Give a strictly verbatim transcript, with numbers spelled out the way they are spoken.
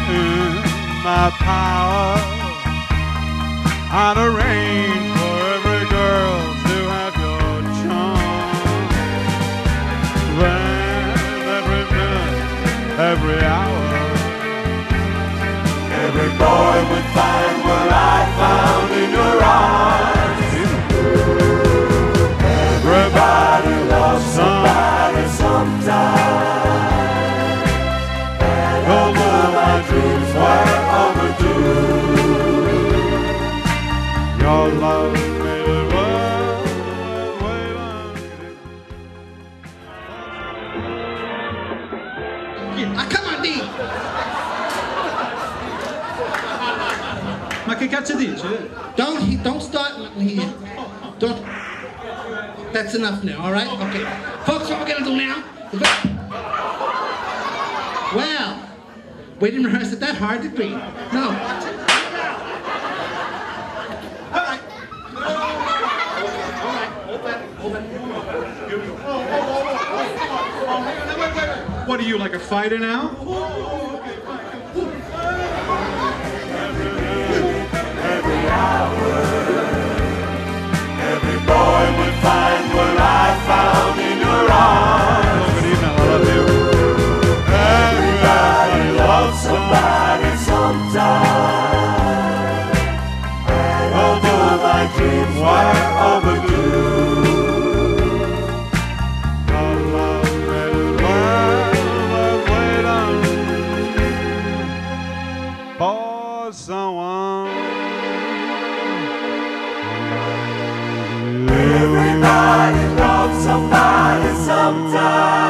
earn my power and arrange for every girl to have your charm. Then every minute, every hour, every boy would find what I found in your eyes. Everybody loves somebody sometime. Dreams were overdue. Your love made the world way longer. I come on, D. Ma che cazzo dici? Don't he, don't start. He, don't. That's enough now. All right. Okay, folks. What we're gonna do now? Well. We didn't rehearse it that hard, did we? No. All right. All right. Hold that. Hold that. Oh, oh, oh, oh, oh. What are you, like a fighter now? Oh, okay, fine. Every minute, every hour, every boy would find what I found in your eyes. Oh, good evening. I love you. Somebody sometime. And although my dreams were overdue, your love made the world wait on for someone. Everybody loves somebody sometime.